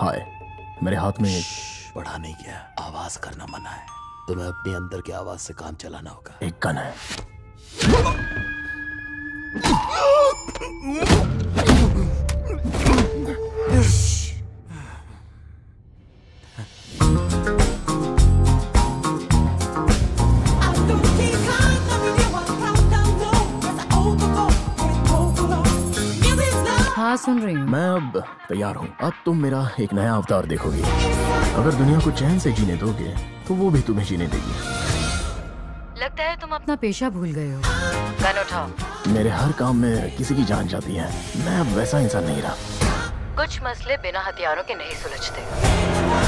हाय, मेरे हाथ में पढ़ा नहीं किया। आवाज करना मना है, तुम्हें अपने अंदर की आवाज से काम चलाना होगा। एक गन है। हाँ, सुन रही हूँ। मैं अब तैयार हूँ। अब तुम मेरा एक नया अवतार देखोगे। अगर दुनिया को चैन से जीने दोगे तो वो भी तुम्हें जीने देगी। लगता है तुम अपना पेशा भूल गए हो। गन उठाओ। मेरे हर काम में किसी की जान जाती है। मैं अब वैसा इंसान नहीं रहा। कुछ मसले बिना हथियारों के नहीं सुलझते।